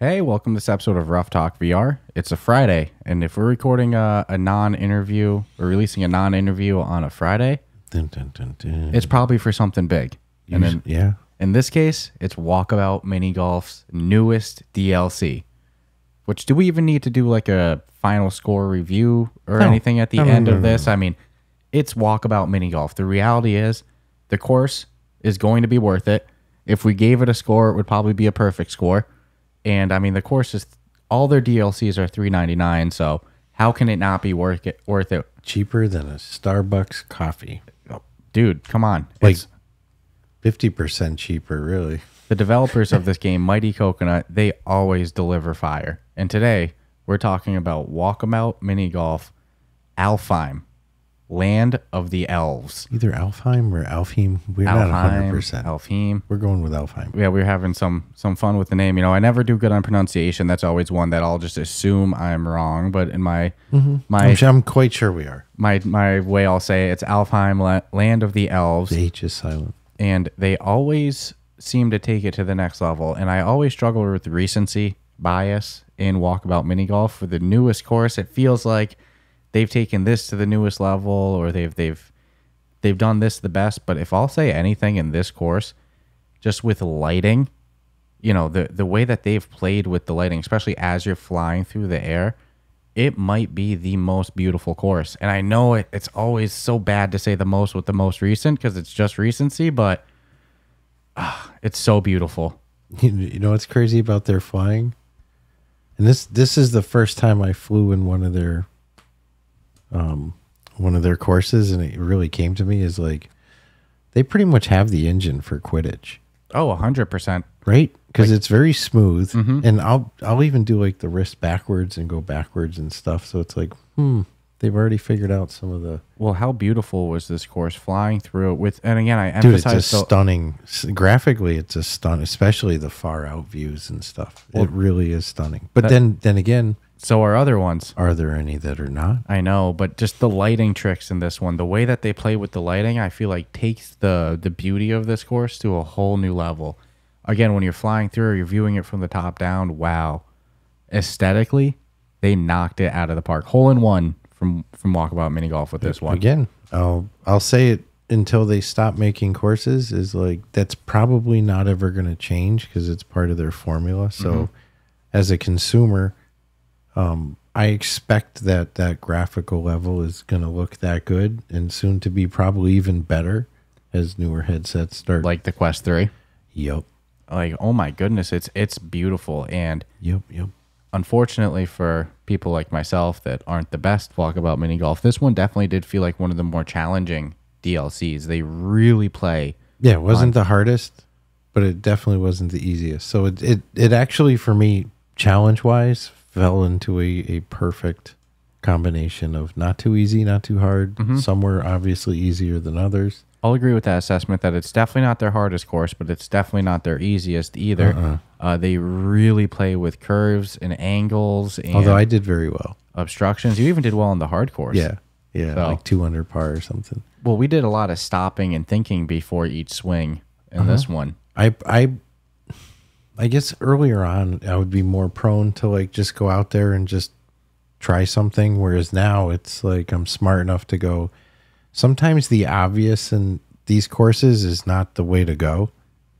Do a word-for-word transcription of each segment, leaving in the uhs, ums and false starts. Hey, welcome to this episode of Rough Talk V R. It's a Friday, and if we're recording a, a non-interview or releasing a non-interview on a Friday, dun, dun, dun, dun. It's probably for something big. And then, yeah, in this case, it's Walkabout Mini Golf's newest D L C. Which, do we even need to do like a final score review or no. anything at the no, end no, no, of this? No, no. I mean, it's Walkabout Mini Golf. The reality is, the course is going to be worth it. If we gave it a score, it would probably be a perfect score. And I mean, the course is, all their D L Cs are three ninety-nine. So how can it not be worth it? Worth it? Cheaper than a Starbucks coffee, dude. Come on, like it's fifty percent cheaper, really. The developers of this game, Mighty Coconut, they always deliver fire. And today we're talking about Walkabout Mini Golf, Alfheim, Land of the Elves. Either Alfheim or Alfheim. We're Alfheim, not one hundred percent. Alfheim. We're going with Alfheim. Yeah, we're having some some fun with the name. You know, I never do good on pronunciation. That's always one that I'll just assume I'm wrong. But in my... Mm-hmm. my I'm, sure, I'm quite sure we are. My, my way I'll say it's Alfheim, Land of the Elves. The H is silent. And they always seem to take it to the next level. And I always struggle with recency bias in Walkabout Mini Golf. For the newest course, it feels like they've taken this to the newest level, or they've they've they've done this the best. But if I'll say anything in this course, just with lighting, you know, the the way that they've played with the lighting, especially as you're flying through the air, it might be the most beautiful course. And I know it, it's always so bad to say the most with the most recent because it's just recency, but uh, it's so beautiful. You know what's crazy about their flying? And this this is the first time I flew in one of their um one of their courses, and it really came to me is like they pretty much have the engine for Quidditch. Oh, one hundred percent, right? Because like, it's very smooth. Mm-hmm. And i'll i'll even do like the wrist backwards and go backwards and stuff, so it's like hmm they've already figured out some of the... Well, how beautiful was this course flying through it with... And again, I emphasize... Dude, it's just stunning. Graphically, it's a stun, especially the far-out views and stuff. Well, it really is stunning. But that, then then again... So are other ones. Are there any that are not? I know, but just the lighting tricks in this one, the way that they play with the lighting, I feel like takes the, the beauty of this course to a whole new level. Again, when you're flying through or you're viewing it from the top down, wow. Aesthetically, they knocked it out of the park. Hole-in-one. From from Walkabout Mini Golf with this one. Again, I'll I'll say it until they stop making courses is like that's probably not ever going to change because it's part of their formula. So, mm-hmm. as a consumer, um, I expect that that graphical level is going to look that good and soon to be probably even better as newer headsets start. Like the Quest three. Yep. Like, oh my goodness, it's it's beautiful. And yep, yep. Unfortunately for people like myself that aren't the best Walkabout Mini Golf, this one definitely did feel like one of the more challenging D L Cs. They really play. Yeah, it wasn't the hardest, but it definitely wasn't the easiest. So it it, it actually, for me, challenge-wise, fell into a, a perfect combination of not too easy, not too hard. Mm-hmm. Some were obviously easier than others. I'll agree with that assessment that it's definitely not their hardest course, but it's definitely not their easiest either. Uh-uh. Uh, they really play with curves and angles. And although I did very well. Obstructions. You even did well on the hard course. Yeah. Yeah. So, like two hundred par or something. Well, we did a lot of stopping and thinking before each swing in uh-huh. this one. I, I, I guess earlier on, I would be more prone to like just go out there and just try something. Whereas now it's like I'm smart enough to go. Sometimes the obvious in these courses is not the way to go.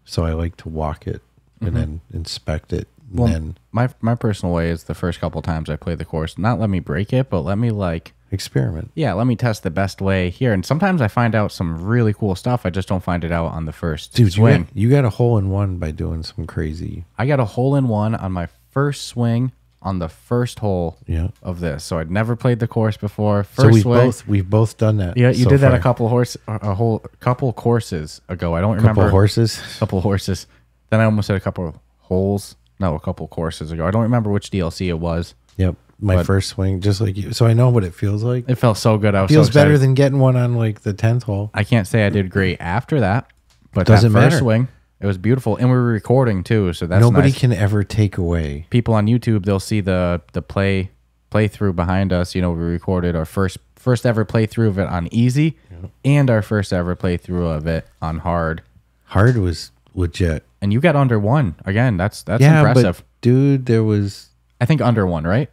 So I like to walk it and mm-hmm. then inspect it. And well, then my my personal way is the first couple times I play the course, not let me break it, but let me like... Experiment. Yeah, let me test the best way here. And sometimes I find out some really cool stuff. I just don't find it out on the first Dude, swing. You got, you got a hole-in-one by doing some crazy... I got a hole-in-one on my first swing on the first hole yeah. of this. So I'd never played the course before. First so we've way, both we've both done that. Yeah, you so did that far. a couple horse a whole couple courses ago. I don't couple remember. Couple horses. Couple horses. Then I almost said a couple of holes. No, a couple courses ago. I don't remember which D L C it was. Yep. My first swing, just like you. So I know what it feels like. It felt so good. I was feels so better than getting one on like the tenth hole. I can't say I did great after that, but doesn't that first matter. swing. It was beautiful, and we were recording too, so that's nobody nice. can ever take away. People on YouTube, they'll see the the play playthrough behind us. You know, we recorded our first first ever playthrough of it on easy, yep. and our first ever playthrough of it on hard. Hard was legit, and you got under one again. That's that's yeah, impressive. dude, there was... I think under one, right?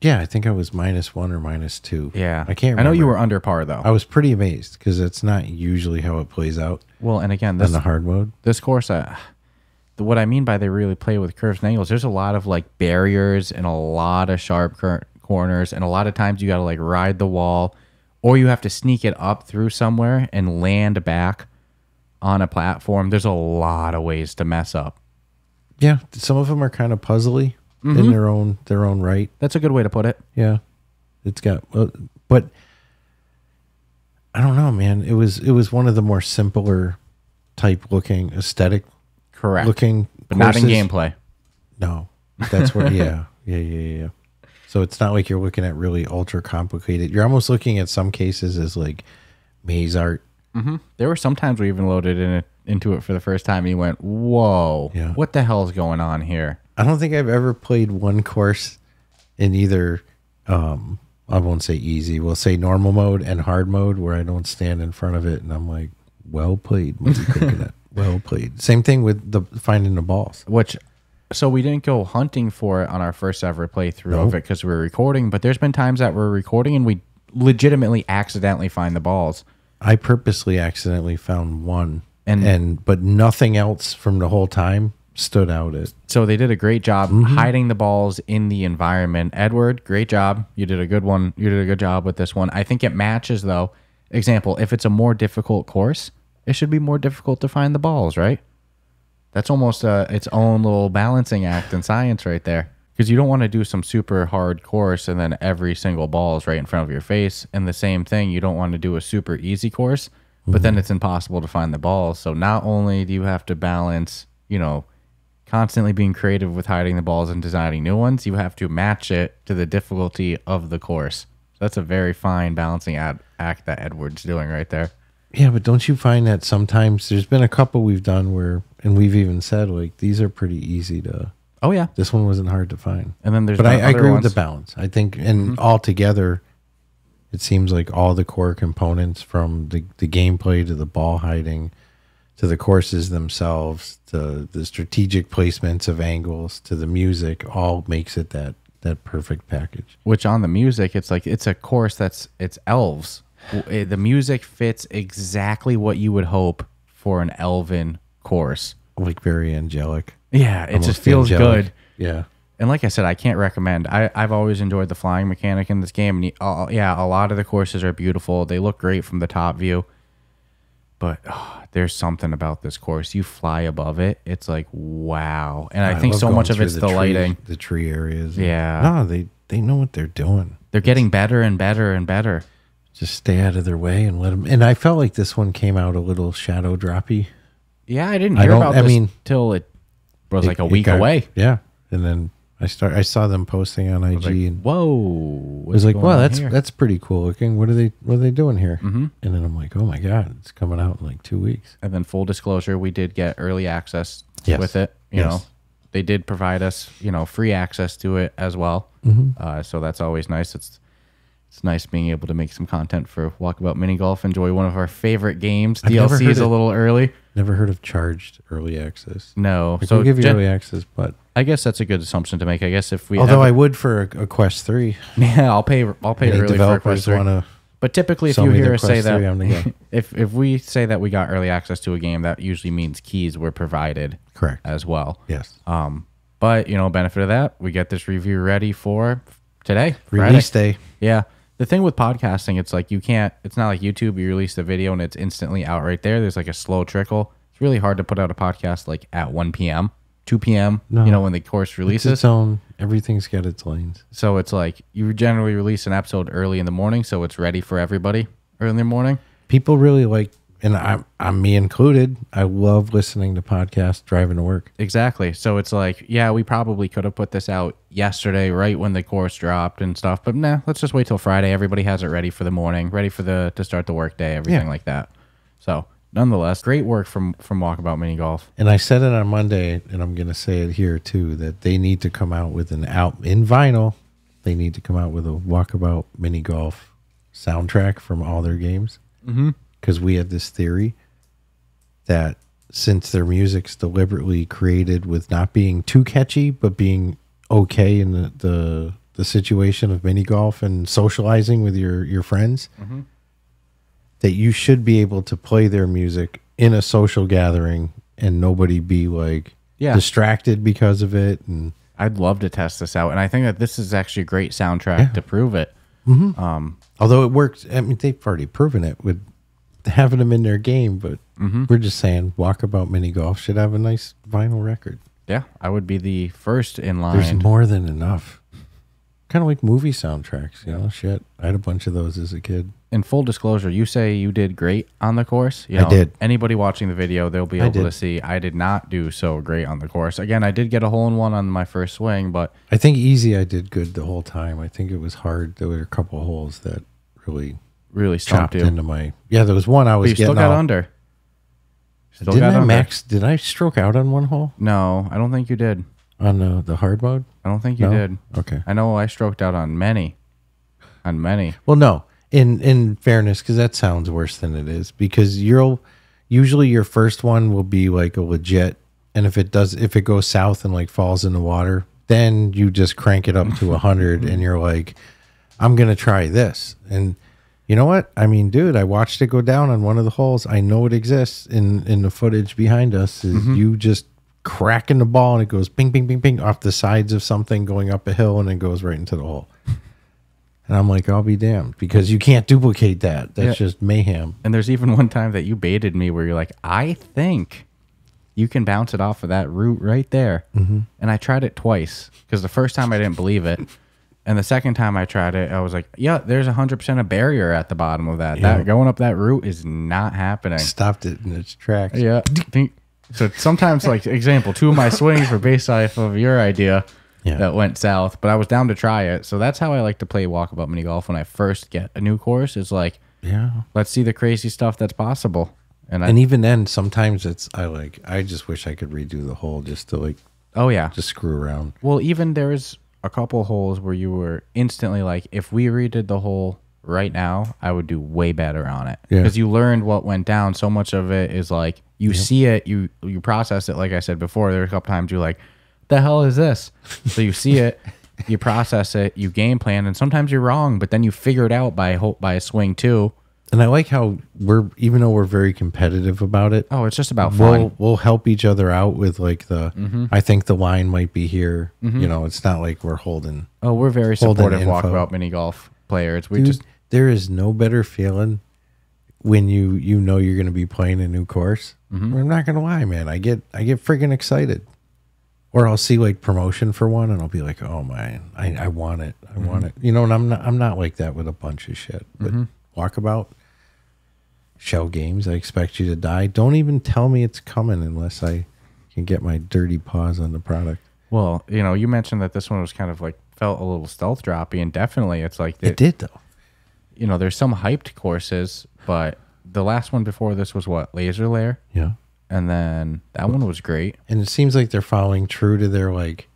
Yeah, I think I was minus one or minus two. Yeah. I can't remember. I know you were under par, though. I was pretty amazed, because that's not usually how it plays out. Well, and again, this... on the hard mode. This course, uh, what I mean by they really play with curves and angles, there's a lot of, like, barriers and a lot of sharp cor corners, and a lot of times you got to, like, ride the wall, or you have to sneak it up through somewhere and land back on a platform. There's a lot of ways to mess up. Yeah, some of them are kind of puzzly. Mm-hmm. In their own their own right. That's a good way to put it. Yeah, it's got, but I don't know, man. It was it was one of the more simpler type looking aesthetic, correct looking, but courses. Not in gameplay. No, that's where yeah, yeah, yeah, yeah. So it's not like you're looking at really ultra complicated. You're almost looking at some cases as like maze art. Mm-hmm. There were some times we even loaded in it, into it for the first time. And you went, whoa, yeah. What the hell is going on here? I don't think I've ever played one course in either, um, I won't say easy, we'll say normal mode and hard mode, where I don't stand in front of it and I'm like, well played, Mighty Coconut, well played. Same thing with the finding the balls. Which, so we didn't go hunting for it on our first ever playthrough nope. of it because we were recording, but there's been times that we're recording and we legitimately accidentally find the balls. I purposely accidentally found one, and, and but nothing else from the whole time stood out as. So they did a great job mm-hmm. hiding the balls in the environment. Edward, great job. You did a good one. You did a good job with this one. I think it matches, though. Example, if it's a more difficult course, it should be more difficult to find the balls, right? That's almost uh, its own little balancing act in science right there. Because you don't want to do some super hard course and then every single ball is right in front of your face. And the same thing, you don't want to do a super easy course, mm-hmm. but then it's impossible to find the balls. So not only do you have to balance, you know, constantly being creative with hiding the balls and designing new ones, you have to match it to the difficulty of the course. So that's a very fine balancing ad act that Edward's doing right there. Yeah, but don't you find that sometimes there's been a couple we've done where, and we've even said, like, these are pretty easy to... Oh, yeah. This one wasn't hard to find. And then there's But I, I agree ones. With the balance. I think, and mm-hmm. altogether, it seems like all the core components, from the, the gameplay to the ball hiding, to the courses themselves, to the strategic placements of angles, to the music, all makes it that that perfect package. Which on the music, it's like it's a course that's it's elves. The music fits exactly what you would hope for an elven course. Like very angelic. Yeah, it Almost just feels angelic. Good. Yeah. And like I said, I can't recommend. I, I've always enjoyed the flying mechanic in this game. And you, uh, yeah, a lot of the courses are beautiful. They look great from the top view. But oh, there's something about this course. You fly above it. It's like, wow. And I, I think so much of it's the, the tree, lighting. The tree areas. Yeah. No, they, they know what they're doing. They're it's, getting better and better and better. Just stay out of their way and let them. And I felt like this one came out a little shadow droppy. Yeah, I didn't hear I about I this mean, till it was it, like a week got, away. Yeah. And then I start. I saw them posting on I G. Like, and whoa! I was like, wow, that's here? That's pretty cool looking. What are they? What are they doing here? Mm-hmm. And then I'm like, oh my god, it's coming out in like two weeks. And then full disclosure, we did get early access yes. with it. You yes. know, they did provide us, you know, free access to it as well. Mm-hmm. uh, so that's always nice. It's it's nice being able to make some content for Walkabout Mini Golf. Enjoy one of our favorite games. I've D L C is a little early. Never heard of charged early access. No, like, so we'll give you early access, but I guess that's a good assumption to make. I guess if we, although ever, I would for a, a Quest three. Yeah, I'll pay. I'll pay early for a Quest three. But typically, if you hear us say that, if if we say that we got early access to a game, that usually means keys were provided. Correct. As well. Yes. Um, but you know, benefit of that, we get this review ready for today, release day. Yeah. The thing with podcasting, it's like you can't, it's not like YouTube, you release the video and it's instantly out right there. There's like a slow trickle. It's really hard to put out a podcast like at one P M, two P M, no, you know, when the course releases. It's its own, everything's got its lanes. So it's like you generally release an episode early in the morning, so it's ready for everybody early in the morning. People really like, and I'm, I'm me included, I love listening to podcasts driving to work. Exactly. So it's like, yeah, we probably could have put this out yesterday, right when the course dropped and stuff. But nah, let's just wait till Friday. Everybody has it ready for the morning, ready for the to start the work day, everything yeah. like that. So nonetheless, great work from from Walkabout Mini Golf. And I said it on Monday, and I'm going to say it here too, that they need to come out with an out in vinyl. They need to come out with a Walkabout Mini Golf soundtrack from all their games. Mm-hmm. Because we had this theory that since their music's deliberately created with not being too catchy, but being okay in the the, the situation of mini golf and socializing with your, your friends, mm-hmm. that you should be able to play their music in a social gathering and nobody be like yeah. distracted because of it. And I'd love to test this out. And I think that this is actually a great soundtrack yeah. to prove it. Mm-hmm. Um, although it works. I mean, they've already proven it with having them in their game, but mm-hmm. we're just saying Walkabout Mini Golf should have a nice vinyl record. Yeah, I would be the first in line. There's more than enough. Kind of like movie soundtracks, you know, shit. I had a bunch of those as a kid. In full disclosure, you say you did great on the course. You know, I did. Anybody watching the video, they'll be able to see I did not do so great on the course. Again, I did get a hole-in-one on my first swing, but... I think easy I did good the whole time. I think it was hard. There were a couple of holes that really... Really stopped into my... Yeah, there was one I was getting still got off. Under. Still Didn't got I under. max... Did I stroke out on one hole? No, I don't think you did. On the, the hard mode? I don't think you no? did. Okay. I know I stroked out on many. On many. Well, no. In in fairness, because that sounds worse than it is, because you'll usually your first one will be like a legit, and if it does, if it goes south and like falls in the water, then you just crank it up to a hundred and you're like, I'm gonna try this. And you know what? I mean, dude, I watched it go down on one of the holes. I know it exists in in the footage behind us. Is mm-hmm. you just cracking the ball and it goes ping, ping, ping, ping off the sides of something going up a hill and it goes right into the hole. And I'm like, I'll be damned, because you can't duplicate that. That's yeah. just mayhem. And there's even one time that you baited me where you're like, I think you can bounce it off of that root right there. Mm-hmm. And I tried it twice, because the first time I didn't believe it. And the second time I tried it, I was like, yeah, there's one hundred percent a barrier at the bottom of that. Yeah. That going up that root is not happening. Stopped it in its tracks. Yeah. So sometimes, like, example, two of my swings were based off of your idea. Yeah. That went south, but I was down to try it. So that's how I like to play Walkabout Mini Golf when I first get a new course. Is like, yeah, let's see the crazy stuff that's possible. And I, and even then, sometimes it's I like I just wish I could redo the hole just to like oh yeah just screw around. Well, even there is a couple holes where you were instantly like, if we redid the hole right now, I would do way better on it, because yeah. you learned what went down. So much of it is like you yeah. see it, you you process it. Like I said before, there were a couple times you like, the hell is this? So you see it, you process it, you game plan, and sometimes you're wrong, but then you figure it out by hope by a swing too. And I like how we're, even though we're very competitive about it, oh, it's just about fun. We'll, we'll help each other out with like the mm-hmm. I think the line might be here. Mm-hmm. You know, it's not like we're holding. Oh, we're very supportive Walkabout Mini Golf players. We Dude, just there is no better feeling when you you know you're going to be playing a new course. Mm-hmm. I'm not going to lie, man. I get I get freaking excited. Or I'll see like promotion for one, and I'll be like, "Oh man, I, I want it! I mm-hmm. want it!" You know, and I'm not I'm not like that with a bunch of shit. But mm-hmm. Walkabout, Shell Games, I Expect You to Die. Don't even tell me it's coming unless I can get my dirty paws on the product. Well, you know, you mentioned that this one was kind of like felt a little stealth droppy, and definitely it's like the, it did though. You know, there's some hyped courses, but the last one before this was what, Laser Lair? Yeah. And then that one was great. And it seems like they're following true to their, like,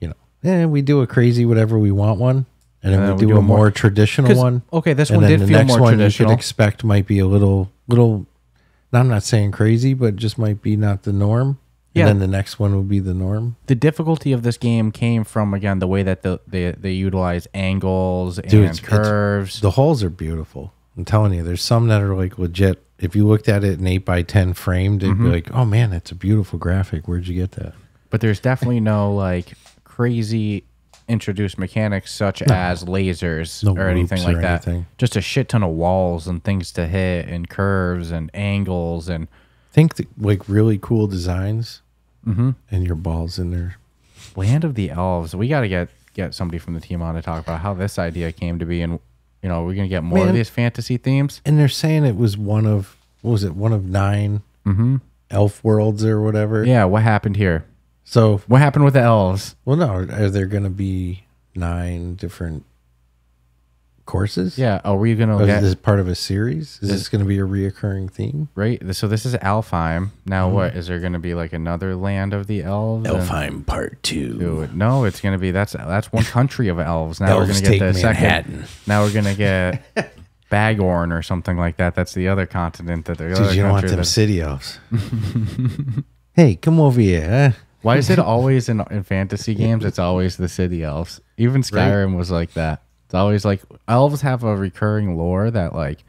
you know, eh, we do a crazy whatever we want one. And then, and then we, we do, do a more, more traditional one. Okay, this one did feel more traditional. And then the next one you should expect might be a little, little, I'm not saying crazy, but just might be not the norm. Yeah. And then the next one will be the norm. The difficulty of this game came from, again, the way that the, they, they utilize angles and Dude, it's, curves. It's, the holes are beautiful. I'm telling you, there's some that are like legit. If you looked at it in eight by ten framed, it'd mm-hmm. be like, oh man, that's a beautiful graphic. Where'd you get that? But there's definitely no like crazy introduced mechanics such no. as lasers no or anything like or that. Anything. Just a shit ton of walls and things to hit and curves and angles. And I think the, like really cool designs mm-hmm. and your balls in there. Land of the Elves. We got to get, get somebody from the team on to talk about how this idea came to be, and you know, we're gonna get more Man. of these fantasy themes. And they're saying it was one of what was it, one of nine mm-hmm. elf worlds or whatever. Yeah, what happened here? So what happened with the elves? Well, no, are there gonna be nine different courses? Yeah. Oh, are we gonna? Or get, is this part of a series? Is this, this gonna be a reoccurring theme? Right. So this is Alfheim. Now, mm-hmm. what is there gonna be like another Land of the Elves? Alfheim and, Part Two. Dude, no, it's gonna be that's that's one country of elves. Now elves we're gonna get take the Manhattan. second. Now we're gonna get Bagorn or something like that. That's the other continent that they're. Dude, you don't want them Sidious. Hey, come over here. Huh? Why is it always in, in fantasy games? It's always the city elves. Even Skyrim right? was like that. It's always like elves have a recurring lore that like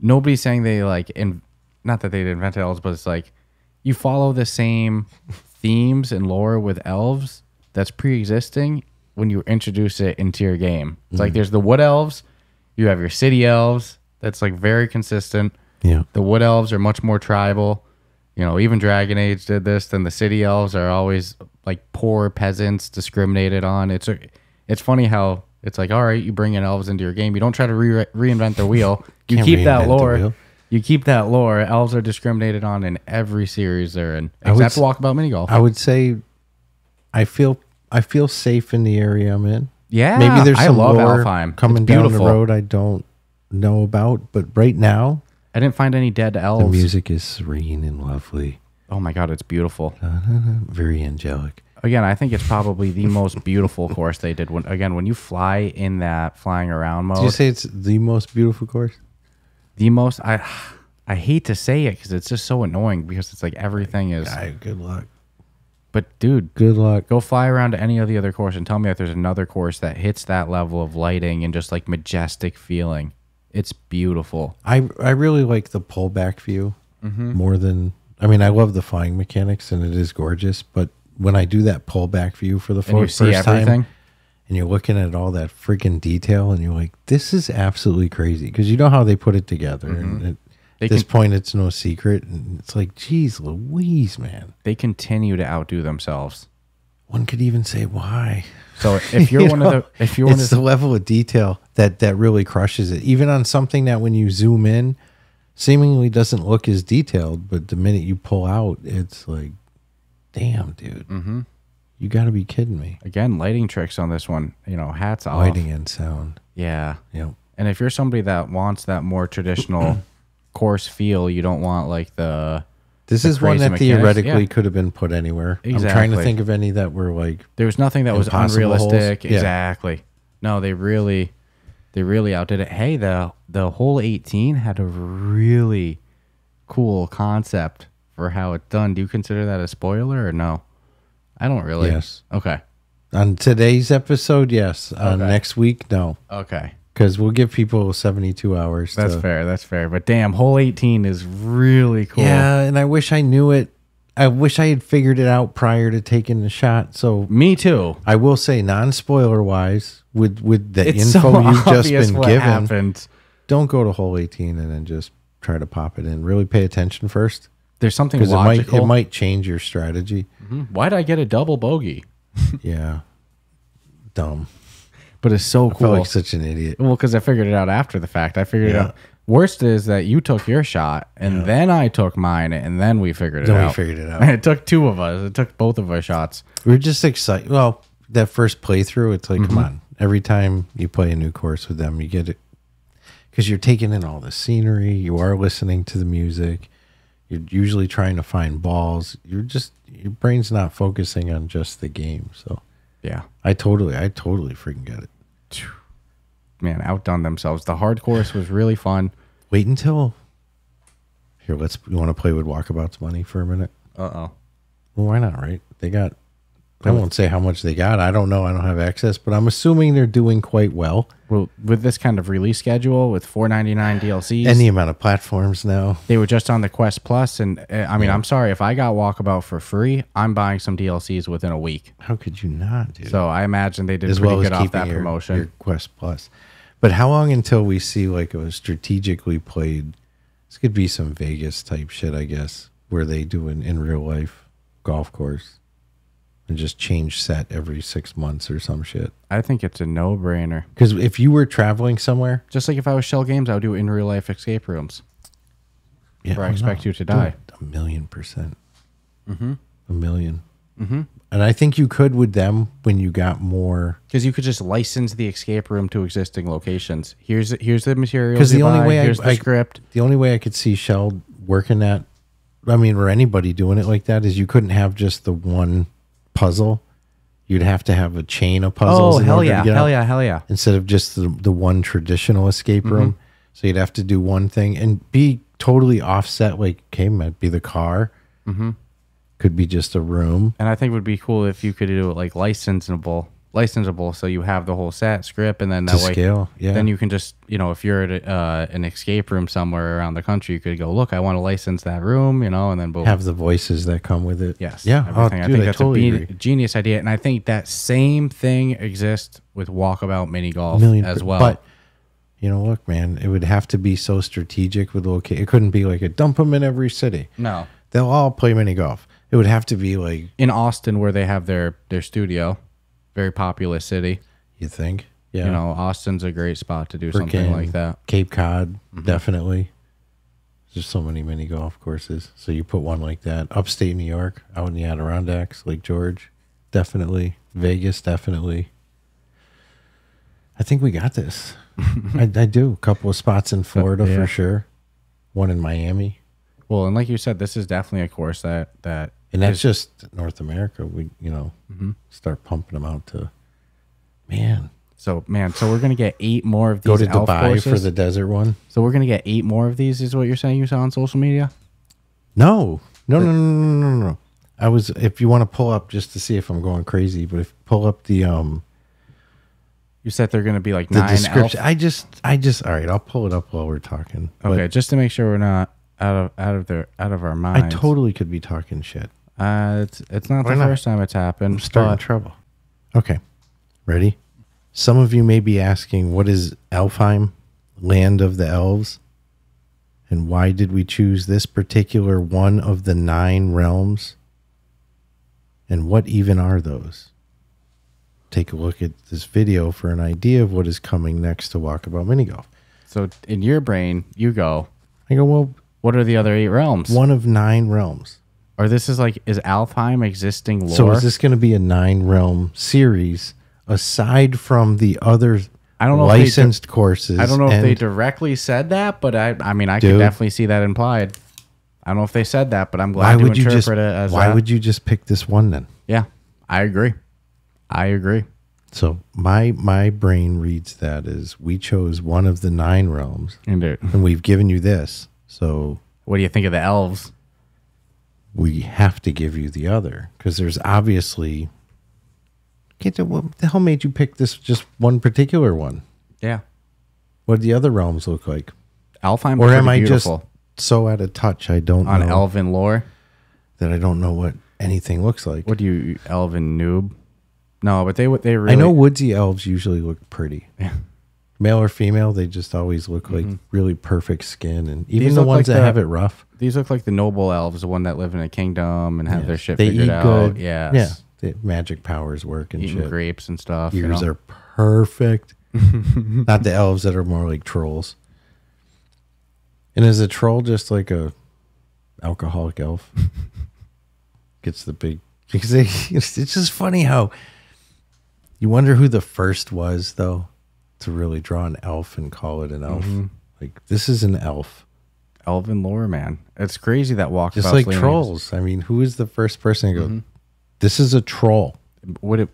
nobody's saying they like. In, not that they invented elves, but it's like you follow the same themes and lore with elves that's pre-existing when you introduce it into your game. It's mm-hmm. like there's the wood elves. You have your city elves. That's like very consistent. Yeah. The wood elves are much more tribal. You know, even Dragon Age did this. Then the city elves are always like poor peasants discriminated on. It's a, it's funny how it's like, all right, you bring in elves into your game. You don't try to re reinvent the wheel. You keep that lore. You keep that lore. Elves are discriminated on in every series they're in, except Walkabout Mini Golf. I would say, I feel I feel safe in the area I'm in. Yeah, maybe there's some I love lore Alfheim. coming down the road I don't know about, but right now I didn't find any dead elves. The music is serene and lovely. Oh my god, it's beautiful. Uh, very angelic. Again, I think it's probably the most beautiful course they did. When again, when you fly in that flying around mode, did you say it's the most beautiful course? The most. I I hate to say it because it's just so annoying because it's like everything is. I, good luck. But dude, good luck. Go fly around to any of the other course and tell me that there's another course that hits that level of lighting and just like majestic feeling. It's beautiful. I I really like the pullback view mm-hmm. more than I mean I love the flying mechanics and it is gorgeous. But when I do that pullback view for the and first, you see first everything. time, and you're looking at all that freaking detail, and you're like, this is absolutely crazy because you know how they put it together. Mm-hmm. and it, At this point, it's no secret. And it's like, geez, Louise, man. They continue to outdo themselves. One could even say why. So if you're you one know, of the... If you're it's the level of detail that, that really crushes it. Even on something that when you zoom in, seemingly doesn't look as detailed, but the minute you pull out, it's like, damn, dude. Mm-hmm. You got to be kidding me. Again, lighting tricks on this one. You know, hats off. Lighting and sound. Yeah. Yep. And if you're somebody that wants that more traditional... course feel, you don't want like the this the is one that mechanics. theoretically yeah. could have been put anywhere. Exactly. I'm trying to think of any that were like there was nothing that was unrealistic. Yeah. Exactly. No, they really they really outdid it. Hey, the the whole eighteen had a really cool concept for how it's done. Do you consider that a spoiler or no? I don't really. Yes. Okay. On today's episode, yes. Okay. On next week, no. Okay. Because we'll give people seventy-two hours. That's to, fair. That's fair. But damn, whole eighteen is really cool. Yeah, and I wish I knew it. I wish I had figured it out prior to taking the shot. So me too. I will say, non-spoiler wise, with with the it's info so you've just been what given, happened. Don't go to whole eighteen and then just try to pop it in. Really pay attention first. There's something logical. It might, it might change your strategy. Mm-hmm. Why'd I get a double bogey? Yeah, dumb. But it's so cool. I felt like such an idiot. Well, because I figured it out after the fact. I figured yeah. it out. Worst is that you took your shot, and yeah. then I took mine, and then we figured it then out. Then we figured it out. And it took two of us. It took both of our shots. We were just excited. Well, that first playthrough, it's like, mm-hmm. come on. Every time you play a new course with them, you get it. Because you're taking in all the scenery. You are listening to the music. You're usually trying to find balls. You're just, your brain's not focusing on just the game, so. Yeah, I totally, I totally freaking get it. Man, outdone themselves. The hard course was really fun. Wait until here. Let's. You want to play with Walkabout's money for a minute? Uh oh. Well, why not? Right? They got. I won't say how much they got. I don't know. I don't have access, but I'm assuming they're doing quite well. Well, with this kind of release schedule, with four ninety-nine D L Cs, and the amount of platforms now, they were just on the Quest Plus, and uh, I mean, yeah. I'm sorry if I got Walkabout for free. I'm buying some D L Cs within a week. How could you not? Dude? So I imagine they did as pretty well good off that your, promotion. Your Quest Plus, but how long until we see like a strategically played? This could be some Vegas type shit, I guess, where they do an in real life golf course. And just change set every six months or some shit. I think it's a no-brainer. Because if you were traveling somewhere... Just like if I was Shell Games, I would do in-real-life escape rooms. Yeah, where I Expect You to Die. A million percent. Mm-hmm. A million. Mm-hmm. And I think you could with them when you got more... Because you could just license the escape room to existing locations. Here's, here's the material you buy, here's the script. The only way I could see Shell working that... I mean, or anybody doing it like that, is you couldn't have just the one... puzzle. You'd have to have a chain of puzzles. Oh, hell yeah, hell yeah, hell yeah. Instead of just the, the one traditional escape room. Mm-hmm. So you'd have to do one thing and be totally offset. Like, okay, might be the car. Mm-hmm. Could be just a room. And I think it would be cool if you could do it like licensable, licensable. So you have the whole set script, and then that to way, scale. Yeah. Then you can just, you know, if you're at a, uh, an escape room somewhere around the country, you could go, look, I want to license that room, you know, and then boom. Have the voices that come with it. Yes. Yeah. Everything. Oh, dude, I think I that's totally a genius idea. And I think that same thing exists with Walkabout Mini Golf as well. But you know, look, man, it would have to be so strategic with location. It couldn't be like a dump them in every city. No. They'll all play mini golf. It would have to be like in Austin, where they have their their studio, very populous city. You think? Yeah. You know, Austin's a great spot to do Hurricane, something like that. Cape Cod, mm-hmm. definitely. There's so many mini golf courses. So you put one like that. Upstate New York, out in the Adirondacks, Lake George, definitely. Vegas, definitely. I think we got this. I, I do. A couple of spots in Florida yeah. for sure. One in Miami. Well, and like you said, this is definitely a course that that and that's is, just North America. We, you know, mm-hmm. start pumping them out to man. So man, so we're gonna get eight more of these. Go to elf Dubai courses. For the desert one. So we're gonna get eight more of these. Is what you're saying? You saw on social media? No, no, the, no, no, no, no, no. I was. If you want to pull up just to see if I'm going crazy, but if pull up the um. You said they're going to be like the nine description. Elf. I just, I just. All right, I'll pull it up while we're talking. Okay, but, just to make sure we're not. Out of out of their out of our minds. I totally could be talking shit. Uh, it's it's not Why the not? First time it's happened. I'm starting but... trouble. Okay, ready? Some of you may be asking, what is Alfheim, land of the elves, and why did we choose this particular one of the nine realms? And what even are those? Take a look at this video for an idea of what is coming next to Walkabout Mini Golf. So in your brain, you go. I go well. What are the other eight realms? One of nine realms. Or this is like, is Alfheim existing lore? So is this going to be a nine realm series aside from the other I don't know licensed if they, courses? I don't know if and, they directly said that, but I I mean, I dude, could definitely see that implied. I don't know if they said that, but I'm glad to interpret just, it as Why that. Would you just pick this one then? Yeah, I agree. I agree. So my my brain reads that as we chose one of the nine realms. Indeed. And we've given you this. So what do you think of the elves? We have to give you the other because there's obviously. Get to, what the hell made you pick this just one particular one? Yeah. What do the other realms look like? Alfheim, or am I beautiful. Just so out of touch? I don't on know elven lore that I don't know what anything looks like. What do you elven noob? No, but they they really. I know woodsy elves usually look pretty. Yeah. Male or female, they just always look like mm-hmm. really perfect skin. And even these the ones like that the, have it rough. These look like the noble elves, the one that live in a kingdom and have yes. their shit they figured eat out. Good. Yes. Yeah. The magic powers work and Eating shit. Grapes and stuff. Ears you know? Are perfect. Not the elves that are more like trolls. And is a troll just like a alcoholic elf? Gets the big... because they, It's just funny how... You wonder who the first was, though. To really draw an elf and call it an elf. Mm-hmm. Like, this is an elf. Elven lore, man. It's crazy that Walkabout. Just like trolls. Names. I mean, who is the first person to go, mm-hmm. this is a troll? Would it,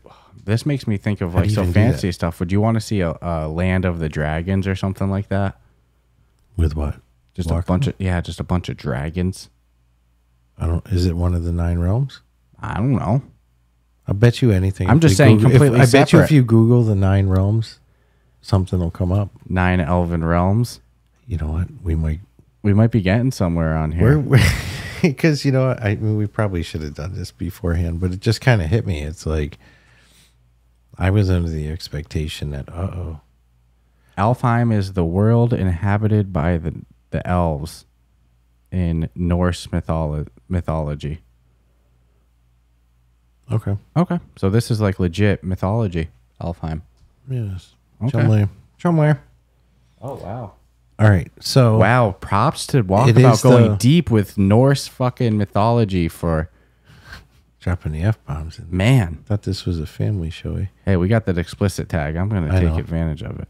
this makes me think of How like some fancy stuff. Would you want to see a, a Land of the Dragons or something like that? With what? Just Walkabout? A bunch of, yeah, just a bunch of dragons. I don't, is it one of the nine realms? I don't know. I bet you anything. I'm just saying Google, completely if, I bet you if you Google the nine realms. Something will come up. Nine elven realms. You know what? We might we might be getting somewhere on here. Because, you know, I mean, we probably should have done this beforehand, but it just kind of hit me. It's like I was under the expectation that, uh-oh. Alfheim is the world inhabited by the, the elves in Norse mytholo mythology. Okay. Okay. So this is like legit mythology, Alfheim. Yes. Okay. Somewhere. Oh, wow. All right. So, wow. Props to Walkabout going the, deep with Norse fucking mythology for dropping the F bombs. Man. I thought this was a family show. Hey, we got that explicit tag. I'm going to take know. advantage of it.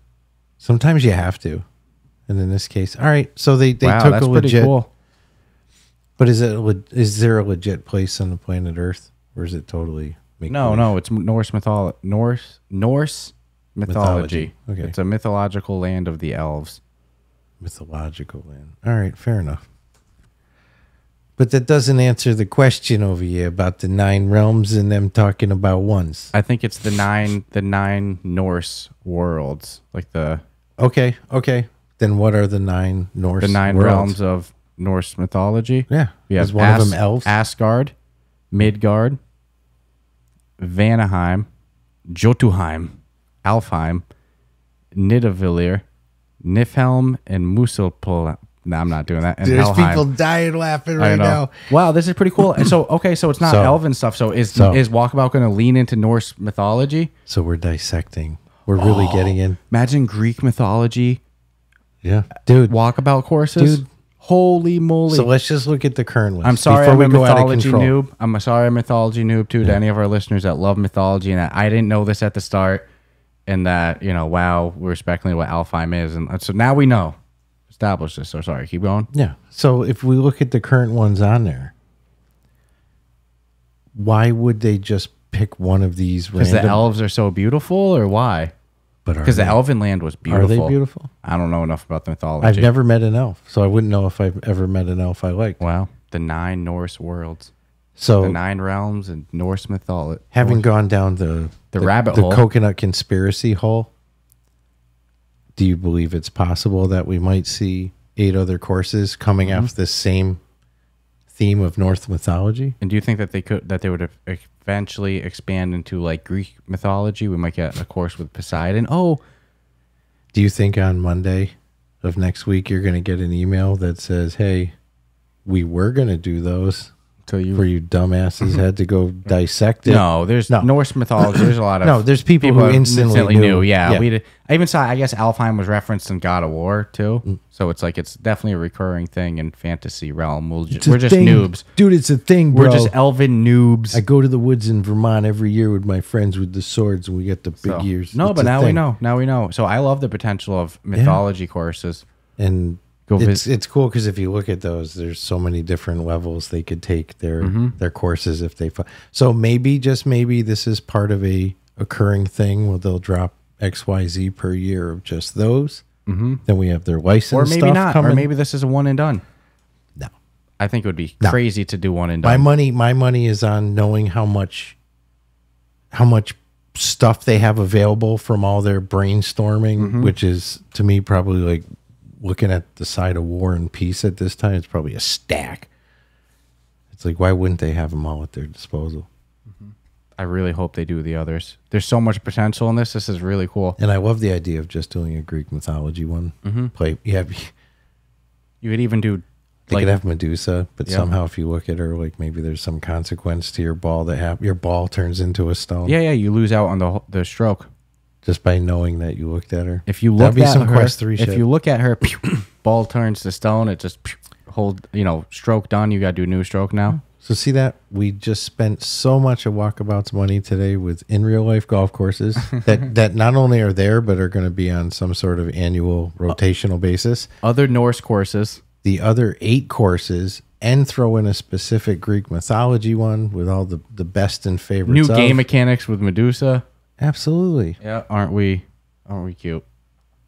Sometimes you have to. And in this case, all right. So they, they wow, took that's a legit. Pretty cool. But is, it, is there a legit place on the planet Earth? Or is it totally. Make no, believe? No. It's Norse mythology. Norse. Norse. Mythology. mythology. Okay. It's a mythological land of the elves. mythological land. All right, fair enough. But that doesn't answer the question over here about the nine realms and them talking about ones. I think it's the nine, the nine Norse worlds, like the. Okay, okay. Then what are the nine Norse? The nine worlds? Realms of Norse mythology. Yeah, we have Is one As of them elves? Asgard, Midgard, Vanaheim, Jotunheim, Alfheim, Nidavellir, Niflheim, and Muspelheim. No, I'm not doing that. And There's Helheim. People dying laughing right now. Wow, this is pretty cool. And so, okay, so it's not so, elven stuff. So is so, is Walkabout going to lean into Norse mythology? So we're dissecting. We're really oh, getting in. Imagine Greek mythology. Yeah, dude. Walkabout courses. Dude. Holy moly! So let's just look at the current list. I'm sorry, I'm a mythology noob. I'm sorry, I'm a mythology noob too. Yeah. To any of our listeners that love mythology and that I didn't know this at the start, and that you know, wow, we're speculating what Alfheim is, and so now we know. Establish this. So sorry, keep going. Yeah. So if we look at the current ones on there, why would they just pick one of these? Because the elves are so beautiful, or why? But because the elven land was beautiful. Are they beautiful? I don't know enough about the mythology. I've never met an elf, so I wouldn't know if I've ever met an elf I liked. Wow. The nine Norse worlds. So the nine realms and Norse mythology. Having gone down the the, the rabbit the hole, the coconut conspiracy hole. Do you believe it's possible that we might see eight other courses coming mm-hmm. off this same theme of Norse mythology? And do you think that they could that they would eventually expand into like Greek mythology? We might get a course with Poseidon. Oh, do you think on Monday of next week you're going to get an email that says, "Hey, we were going to do those, so you where you dumbasses had to go dissect it"? No, there's no. Norse mythology. There's a lot of no. There's people, people who instantly, instantly knew. knew. Yeah, yeah. We did, I even saw. I guess Alfheim was referenced in God of War too. Mm. So it's like it's definitely a recurring thing in fantasy realm. We'll just, we're just thing. noobs, dude. It's a thing, bro. We're just elven noobs. I go to the woods in Vermont every year with my friends with the swords, and we get the big so, ears. No, it's but now thing. we know. Now we know. So I love the potential of mythology yeah. courses and. Go it's, it's cool because if you look at those, there's so many different levels they could take their mm-hmm. their courses if they. So maybe, just maybe, this is part of a occurring thing where they'll drop X Y Z per year of just those. Mm-hmm. Then we have their license or maybe stuff not, coming. Or maybe this is a one and done. No. I think it would be no. crazy to do one and done. My money, my money is on knowing how much, how much stuff they have available from all their brainstorming, mm-hmm. which is, to me, probably like... Looking at the side of War and Peace at this time, it's probably a stack. It's like, why wouldn't they have them all at their disposal? Mm-hmm. I really hope they do the others. There's so much potential in this. This is really cool. And I love the idea of just doing a Greek mythology one. Mm-hmm. Play, yeah. You could even do... They like, could have Medusa, but yeah. somehow if you look at her, like maybe there's some consequence to your ball that hap your ball turns into a stone. Yeah, yeah, you lose out on the the stroke. Just by knowing that you looked at her. If you look at some her, Quest three if shit. you look at her, pew, ball turns to stone. It just pew, hold, you know, stroke done. You got to do a new stroke now. So see that? We just spent so much of Walkabout's money today with in real life golf courses that, that not only are there, but are going to be on some sort of annual rotational basis. Other Norse courses. The other eight courses. And throw in a specific Greek mythology one with all the, the best and favorites. New game of. mechanics with Medusa. Absolutely. Yeah, aren't we? Aren't we cute?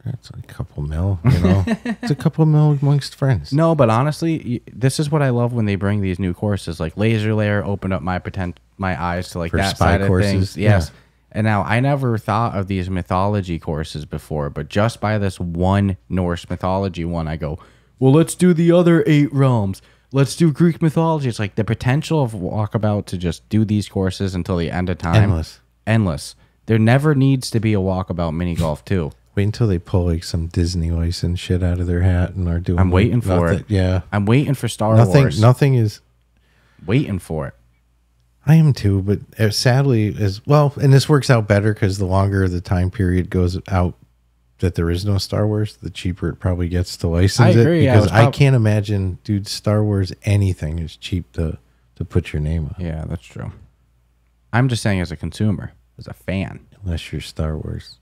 That's a couple mil, you know. It's a couple mil amongst friends. No, but honestly, this is what I love when they bring these new courses. Like Laser Lair opened up my potent, my eyes to like For that side courses. of things. Yes. Yeah. And now I never thought of these mythology courses before, but just by this one Norse mythology one, I go, well, let's do the other eight realms. Let's do Greek mythology. It's like the potential of Walkabout to just do these courses until the end of time. Endless. Endless. There never needs to be a Walkabout Mini Golf too. Wait until they pull like some Disney license shit out of their hat and are doing. I'm waiting for it. Yeah, I'm waiting for Star nothing, Wars. Nothing is waiting for it. I am too, but sadly, as well, and this works out better because the longer the time period goes out that there is no Star Wars, the cheaper it probably gets to license I agree, it. Because yeah, I, I can't imagine, dude, Star Wars anything is cheap to to put your name on. Yeah, that's true. I'm just saying, as a consumer. As a fan. Unless you're Star Wars.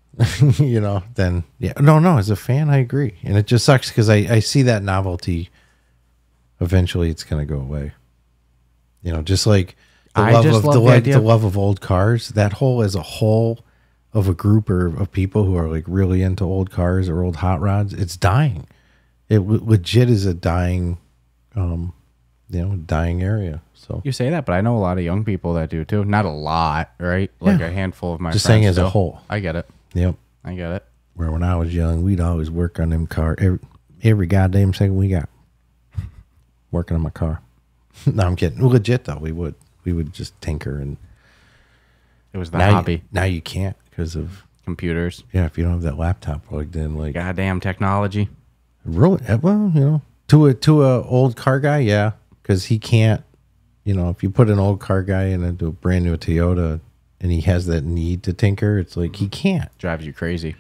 You know, then, yeah. No, no, as a fan, I agree. And it just sucks because I, I see that novelty. Eventually, it's going to go away. You know, just like the, I love, just of, love, the, the, idea the of love of old cars. That whole, as a whole of a group or of people who are like really into old cars or old hot rods, it's dying. it legit is a dying, um, you know, dying area. So you say that, but I know a lot of young people that do too. Not a lot, right? Like yeah. a handful of my just friends. Just saying as so a whole. I get it. Yep. I get it. Where when I was young, we'd always work on them car every, every goddamn second we got. Working on my car. No, I'm kidding. Legit though, we would. We would just tinker, and it was the now hobby. You, now you can't because of computers. Yeah, if you don't have that laptop plugged in, like goddamn technology. Really? Well, you know, to a to a old car guy, yeah, because he can't. You know, if you put an old car guy in a, a brand new Toyota, and he has that need to tinker, it's like he can't. Drives you crazy.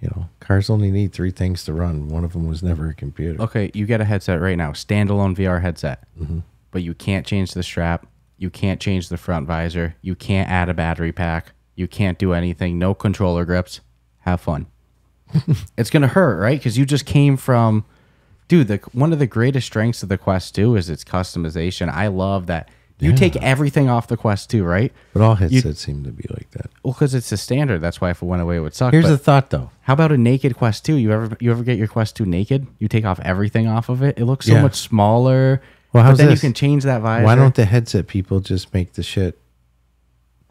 You know, cars only need three things to run. One of them was never a computer. Okay, you get a headset right now, standalone V R headset, mm-hmm. but you can't change the strap. You can't change the front visor. You can't add a battery pack. You can't do anything. No controller grips. Have fun. It's going to hurt, right? Because you just came from... Dude, the, one of the greatest strengths of the Quest two is its customization. I love that. You yeah. take everything off the Quest two, right? But all headsets you, seem to be like that. Well, because it's a standard. That's why if it went away, it would suck. Here's but the thought, though. How about a naked Quest two? You ever you ever get your Quest two naked? You take off everything off of it? It looks so yeah. much smaller. Well, how's but then this? You can change that visor. Why don't the headset people just make the shit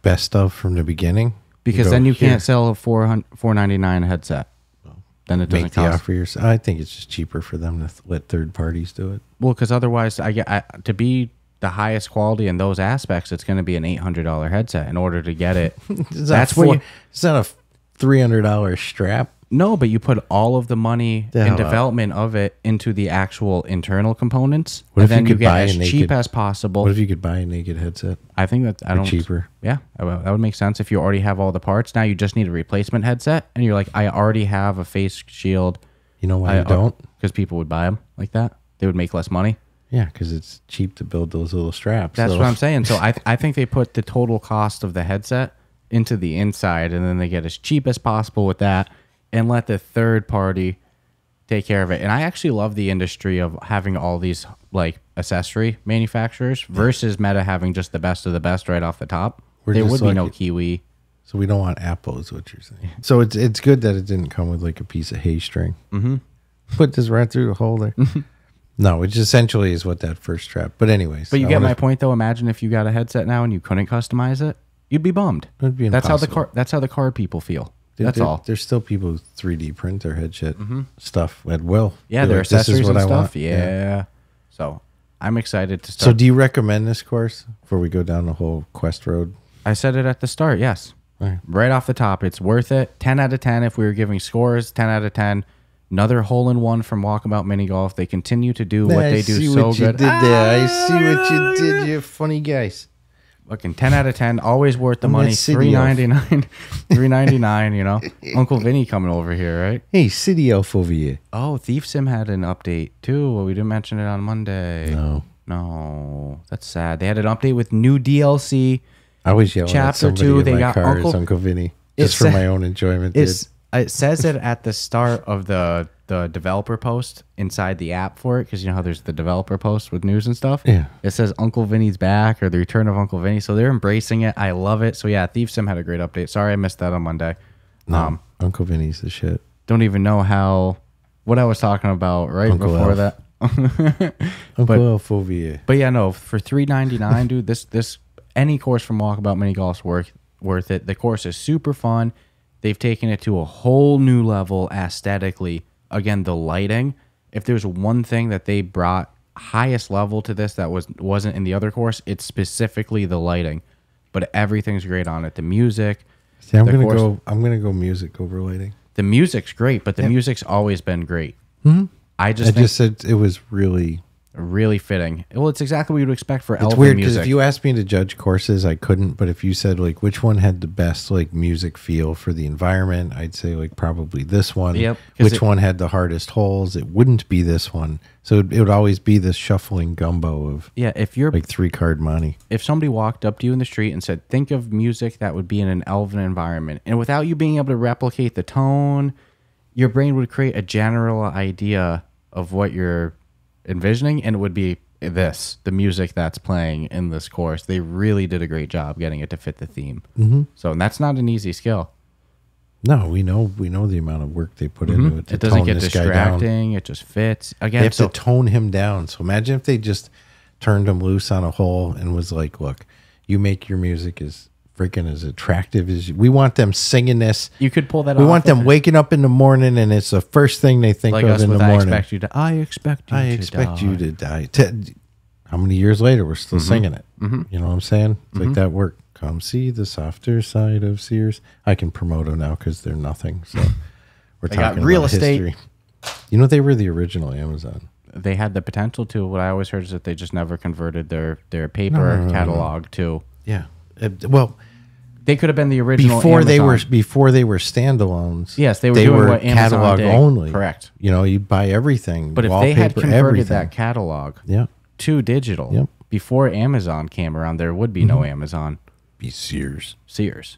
best of from the beginning? Because you then you here. can't sell a four ninety-nine headset. Well, then it doesn't make the cost. Offer yourself. I think it's just cheaper for them to th let third parties do it. Well, because otherwise, I get I, to be the highest quality in those aspects, it's going to be an eight hundred dollar headset in order to get it. That's four, where you, it's not a three hundred dollar strap. No, but you put all of the money the and development up. of it into the actual internal components, what and if then you, could you get buy as naked, cheap as possible. What if you could buy a naked headset? I think that I don't cheaper. Yeah, that would make sense if you already have all the parts. Now you just need a replacement headset, and you're like, I already have a face shield. You know why I, I don't? Because people would buy them like that. They would make less money. Yeah, because it's cheap to build those little straps. That's so. what I'm saying. So I th I think they put the total cost of the headset into the inside, and then they get as cheap as possible with that. And let the third party take care of it. And I actually love the industry of having all these like accessory manufacturers versus Meta having just the best of the best right off the top. We're there would like be no it. Kiwi. So we don't want Apple is what you're saying. So it's it's good that it didn't come with like a piece of hay string. Mm-hmm. Put this right through the hole there. No, which essentially is what that first trap. But anyways. But you I get wanna... my point though. Imagine if you got a headset now and you couldn't customize it, you'd be bummed. It'd be that's how the car that's how the car people feel. Dude, that's there, all. There's still people who three D print their headset mm-hmm. stuff at will. Yeah, their like, accessories is what and I stuff. Want. Yeah. yeah. So I'm excited to start. So do you recommend this course before we go down the whole Quest road? I said it at the start, yes. Right. Right off the top, it's worth it. ten out of ten if we were giving scores, ten out of ten. Another hole-in-one from Walkabout Mini Golf. They continue to do what I they do so what you good. Did there. I see what you did, you funny guys. Fucking ten out of ten, always worth the I'm money. three ninety-nine, three ninety-nine. You know, Uncle Vinny coming over here, right? Hey, City Elf over here. Oh, Thief Sim had an update too. Well, we didn't mention it on Monday. No, no, that's sad. They had an update with new D L C. I always yell at somebody two. In they my got car Uncle, Uncle Vinny just for my own enjoyment. It's, it says it at the start of the the developer post inside the app for it, because you know how there's the developer post with news and stuff. Yeah, it says Uncle Vinny's back or the return of Uncle Vinny, so they're embracing it. I love it. So yeah, Thief Sim had a great update. Sorry I missed that on Monday. No, um Uncle Vinny's the shit. Don't even know how what I was talking about right Uncle before Elf. That Uncle but, Elf over here. But yeah, no, for three ninety-nine dude, this this any course from Walkabout Mini Golf's worth worth it. The course is super fun. They've taken it to a whole new level aesthetically. Again, the lighting. If there's one thing that they brought highest level to this that was, wasn't in the other course, it's specifically the lighting. But everything's great on it. The music. See, I'm gonna go. I'm gonna go music over lighting. The music's great, but the yeah. music's always been great. Mm-hmm. I just I think just said it was really really fitting. Well, it's exactly what you'd expect for elf music. It's weird because if you asked me to judge courses, I couldn't. But if you said like which one had the best like music feel for the environment, I'd say like probably this one. Yep. Which it, one had the hardest holes? It wouldn't be this one. So it, it would always be this shuffling gumbo of yeah. If you're like three card money. If somebody walked up to you in the street and said, "Think of music that would be in an elven environment," and without you being able to replicate the tone, your brain would create a general idea of what you're envisioning, and it would be this the music that's playing in this course. They really did a great job getting it to fit the theme. Mm-hmm. So and that's not an easy skill. No, we know we know the amount of work they put mm-hmm. into it. It doesn't get distracting. It just fits. Again, they have so to tone him down. So imagine if they just turned him loose on a hole and was like, look, you make your music as freaking as attractive as you. We want them singing this. You could pull that we off. We want them waking up in the morning and it's the first thing they think like of us in the morning. I expect you to die. I expect you I to expect die. you to die. T How many years later, we're still mm-hmm. singing it. Mm-hmm. You know what I'm saying? It's mm-hmm. like that work. Come see the softer side of Sears. I can promote them now because they're nothing. So we're they talking got real about estate. History. You know, they were the original Amazon. They had the potential to. What I always heard is that they just never converted their, their paper no, no, no, catalog no. to. Yeah. It, well, they could have been the original before Amazon. they were before they were standalones. Yes, they were they doing were what Amazon catalog did. only. Correct. You know, you buy everything. But if they had converted everything. that catalog, yeah. to digital, yep. before Amazon came around, there would be mm-hmm. no Amazon. Be Sears, Sears,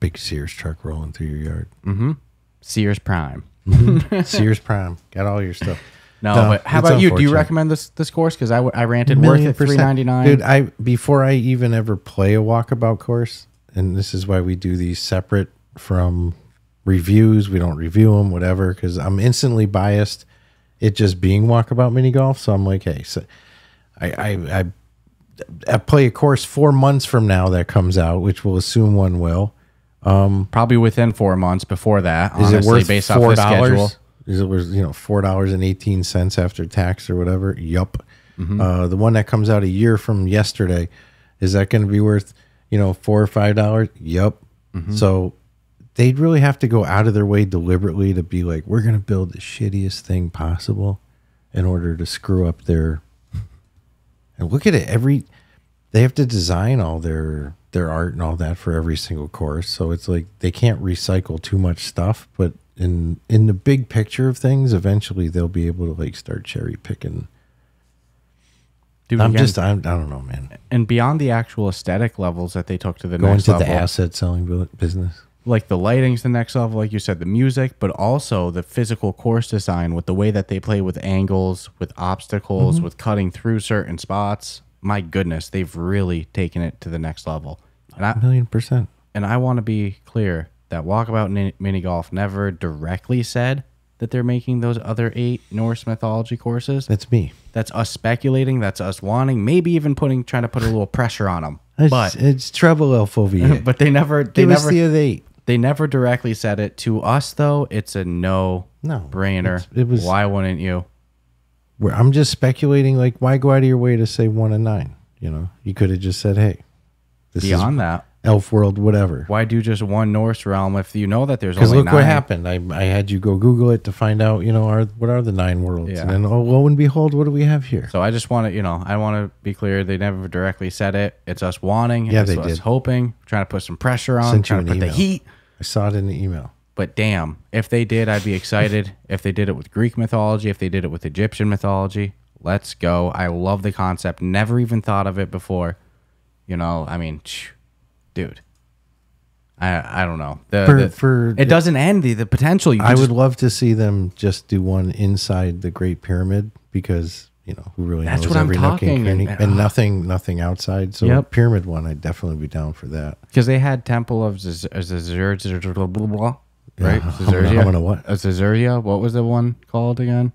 big Sears truck rolling through your yard. Mm-hmm. Sears Prime, mm-hmm. Sears Prime, got all your stuff. No, no but how about you? Do you recommend this this course? Because I, I ranted worth it three ninety nine. Dude, I before I even ever play a walkabout course, and this is why we do these separate from reviews. We don't review them, whatever, because I'm instantly biased. It just being walkabout mini golf, so I'm like, hey. So, I, I, I, I play a course four months from now that comes out, which we'll assume one will. Um, Probably within four months before that. Honestly, is it worth based four dollars? Off the schedule? Is it worth, you know, four dollars and eighteen cents after tax or whatever? Yup. Mm-hmm. uh, the one that comes out a year from yesterday, is that going to be worth, you know, four or five dollars? Yup. Mm-hmm. So they'd really have to go out of their way deliberately to be like, we're going to build the shittiest thing possible in order to screw up their... And look at it, every they have to design all their their art and all that for every single course. So it's like they can't recycle too much stuff, but in in the big picture of things, eventually they'll be able to like start cherry picking. Dude, I'm again, just I'm, I don't know, man. And beyond the actual aesthetic levels that they took to the going next to level, the asset selling business, like the lighting's the next level, like you said, the music, but also the physical course design with the way that they play with angles, with obstacles, mm-hmm. with cutting through certain spots. My goodness, they've really taken it to the next level. And I, a million percent. And I want to be clear that Walkabout Mini Golf never directly said that they're making those other eight Norse mythology courses. That's me. That's us speculating. That's us wanting, maybe even putting, trying to put a little pressure on them. It's, but it's treble L F O V. But they never, they Give never, us the other eight. They never directly said it to us, though. It's a no, no brainer. It was. Why wouldn't you? I'm just speculating. Like, why go out of your way to say one and nine? You know, you could have just said, "Hey, this beyond is that elf world, whatever." Why do just one Norse realm if you know that there's only nine? Because look what happened. I I had you go Google it to find out. You know, are what are the nine worlds? Yeah. And then, oh, lo and behold, what do we have here? So I just want to, you know, I want to be clear. They never directly said it. It's us wanting. Yeah, it's they us did. Hoping, trying to put some pressure on, Sent trying to put email. the heat. I saw it in the email. But damn, if they did, I'd be excited. If they did it with Greek mythology, if they did it with Egyptian mythology, let's go. I love the concept. Never even thought of it before. You know, I mean, dude, I I don't know. The, for, the, for, it yeah. doesn't end the, the potential. You I just, would love to see them just do one inside the Great Pyramid because, you know, who really that's knows what every I'm talking, and, and, and nothing nothing outside. So yep. pyramid one, I'd definitely be down for that. Because they had Temple of Zazurzia, blah, blah, blah, right? Zazurzia. What? Zazurzia. What was the one called again?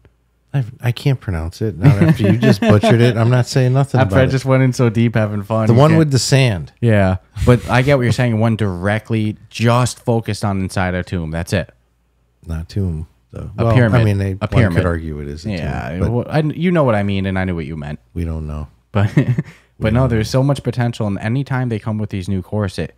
I've, I can't pronounce it. Not after you just butchered it. I'm not saying nothing after about I just it. went in so deep having fun. The one can't. with the sand. Yeah. But I get what you're saying. One directly just focused on inside a tomb. That's it. Not tomb. So, well, a pyramid. I mean, they, a pyramid. Could argue it is. A yeah, tomb, well, I, you know what I mean, and I knew what you meant. We don't know, but but no, there's know. so much potential, and anytime they come with these new courses, it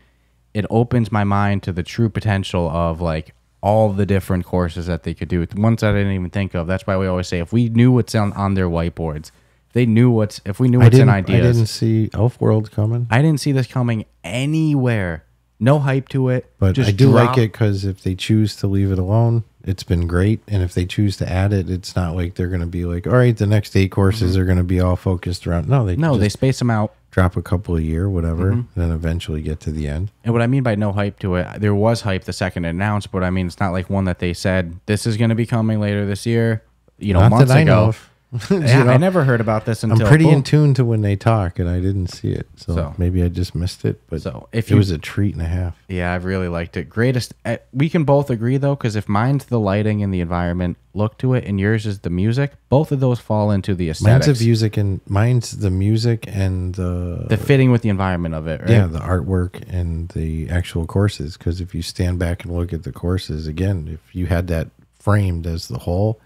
it opens my mind to the true potential of like all the different courses that they could do. The ones that I didn't even think of. That's why we always say if we knew what's on on their whiteboards, they knew what's if we knew what's in ideas. I didn't see Elf World coming. I didn't see this coming anywhere. No hype to it. But just I do drop. like it because if they choose to leave it alone, it's been great. And if they choose to add it, it's not like they're going to be like, all right, the next eight courses mm-hmm. are going to be all focused around. No, they no, they space them out. Drop a couple a year, whatever, mm-hmm. and then eventually get to the end. And what I mean by no hype to it, there was hype the second it announced, but I mean, it's not like one that they said, this is going to be coming later this year, you know, not months that I ago. Know of. Yeah, you know, I never heard about this until I'm pretty boom. in tune to when they talk, and I didn't see it, so, so maybe I just missed it. But so if it you, was a treat and a half. Yeah, I really liked it. Greatest. Uh, we can both agree though, because if mine's the lighting and the environment look to it, and yours is the music, both of those fall into the aesthetics. Mine's the music and mine's the music and the the fitting with the environment of it. Right? Yeah, the artwork and the actual courses. Because if you stand back and look at the courses again, if you had that framed as the whole,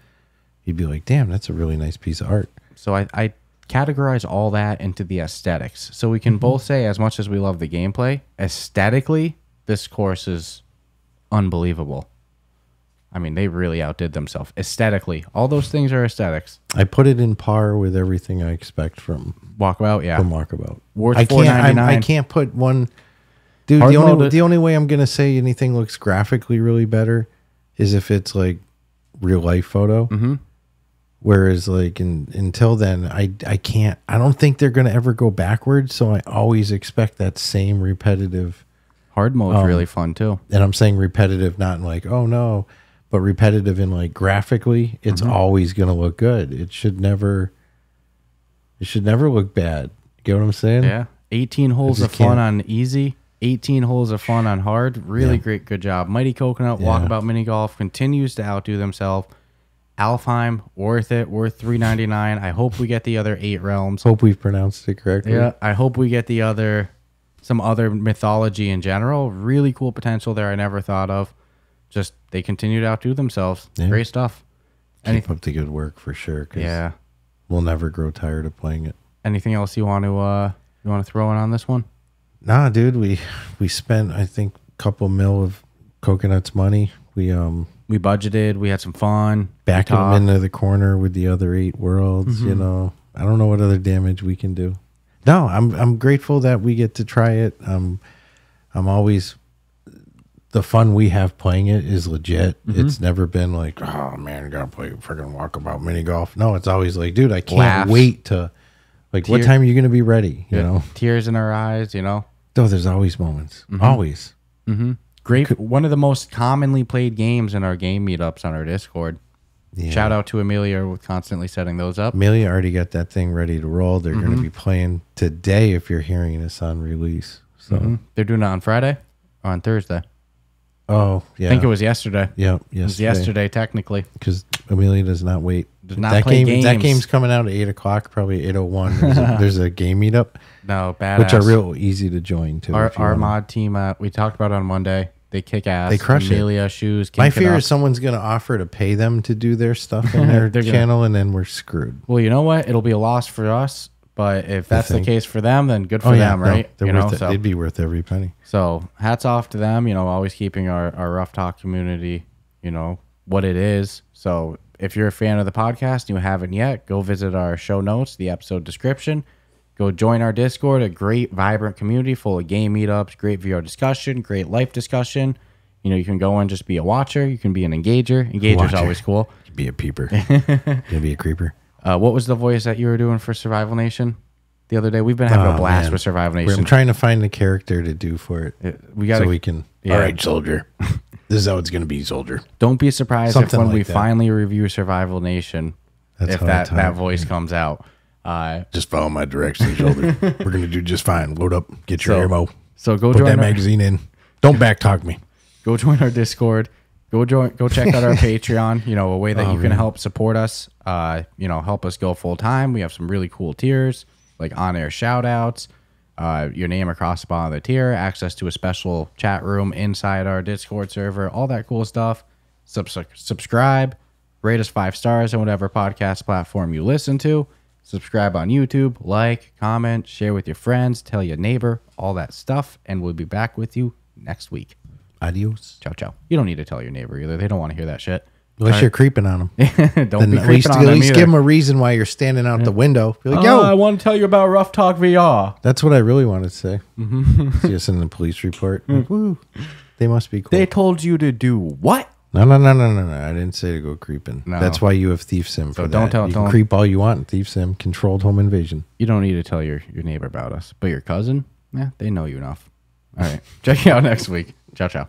you'd be like, damn, that's a really nice piece of art. So I, I categorize all that into the aesthetics. So we can mm-hmm. both say, as much as we love the gameplay, aesthetically, this course is unbelievable. I mean, they really outdid themselves. Aesthetically, all those things are aesthetics. I put it in par with everything I expect from Walkabout, yeah. From Walkabout. Ward's I can't, I, I can't put one... Dude, the only, the only way I'm going to say anything looks graphically really better is if it's like real-life photo. Mm-hmm. Whereas, like, in, until then, I, I can't, I don't think they're going to ever go backwards. So I always expect that same repetitive. Hard mode's um, really fun, too. And I'm saying repetitive, not in like, oh, no, but repetitive in like graphically, it's mm-hmm. always going to look good. It should never, it should never look bad. Get what I'm saying? Yeah. eighteen holes of fun on easy, eighteen holes of fun on hard. Really yeah. great. Good job. Mighty Coconut, yeah. Walkabout Mini Golf continues to outdo themselves. Alfheim, worth it, worth three ninety-nine. I hope we get the other eight realms. Hope we've pronounced it correctly. Yeah, I hope we get the other, some other mythology in general. Really cool potential there I never thought of. Just, they continue to outdo themselves. Yeah. Great stuff. Keep Any up the good work for sure. Yeah. We'll never grow tired of playing it. Anything else you want to, uh, you want to throw in on this one? Nah, dude, we, we spent, I think, a couple mil of Coconut's money. We, um... We budgeted. We had some fun. Backing them into the corner with the other eight worlds. Mm-hmm. You know, I don't know what other damage we can do. No, I'm I'm grateful that we get to try it. Um, I'm always the fun we have playing it is legit. Mm-hmm. It's never been like, oh man, I gotta play freaking Walkabout Mini Golf. No, it's always like, dude, I can't Laughs. wait to like. Tears. What time are you gonna be ready? You yeah. know, tears in our eyes. You know, no, there's always moments. Mm-hmm. Always. Mm-hmm. Great, one of the most commonly played games in our game meetups on our Discord. Yeah. Shout out to Amelia with constantly setting those up. Amelia already got that thing ready to roll. They're mm-hmm. going to be playing today if you're hearing this on release. So mm-hmm. they're doing it on Friday or on Thursday. Oh, yeah. I think it was yesterday. Yeah, yesterday. It was yesterday, technically. Because Amelia does not wait. Does not that play game, games. That game's coming out at eight o'clock, probably eight oh one. There's, there's a game meetup. No, badass. Which are real easy to join, too. Our, our mod team, uh, we talked about it on Monday. They kick ass. They crush Amelia, it. Shoes, My fear up. is someone's going to offer to pay them to do their stuff in their channel, gonna... and then we're screwed. Well, you know what? It'll be a loss for us, but if that's the case for them, then good for oh, yeah, them, no, right? You know, it. so. It'd be worth every penny. So hats off to them, you know, always keeping our, our Rough Talk community, you know, what it is. So if you're a fan of the podcast and you haven't yet, go visit our show notes, the episode description. Go join our Discord, a great, vibrant community full of game meetups, great V R discussion, great life discussion. You know, you can go and just be a watcher. You can be an engager. Engager's watcher. always cool. You can be a peeper. You can be a creeper. Uh, what was the voice that you were doing for Survival Nation the other day? We've been having oh, a blast man. with Survival Nation. I'm trying to find the character to do for it. it we gotta, so we can, yeah. all right, soldier. This is how it's going to be, soldier. Don't be surprised Something if when like we that. finally review Survival Nation, That's if that, that voice yeah. comes out. Uh, just follow my directions, shoulder. We're going to do just fine. Load up. Get your so, ammo. So go Put join that our, magazine in. Don't backtalk me. Go join our Discord. Go join. Go check out our Patreon. You know, a way that oh, you can man. help support us. Uh, you know, help us go full time. We have some really cool tiers, like on-air shout-outs, uh, your name across the bottom of the tier, access to a special chat room inside our Discord server, all that cool stuff. Sub subscribe. Rate us five stars on whatever podcast platform you listen to. Subscribe on YouTube, like, comment, share with your friends, tell your neighbor, all that stuff. And we'll be back with you next week. Adios. Ciao, ciao. You don't need to tell your neighbor either. They don't want to hear that shit. Unless right. you're creeping on them. don't then be creeping least, on them At least either. give them a reason why you're standing out yeah. the window. Be like, yo, oh, I want to tell you about Rough Talk V R. That's what I really wanted to say. Mm-hmm. See us in the police report. Like, woo, they must be cool. They told you to do what? No, no, no, no, no, no. I didn't say to go creeping. No. That's why you have Thief Sim for so don't that. Tell, you don't. can creep all you want in Thief Sim. Controlled home invasion. You don't need to tell your, your neighbor about us. But your cousin, yeah, they know you enough. All right. Check you out next week. Ciao, ciao.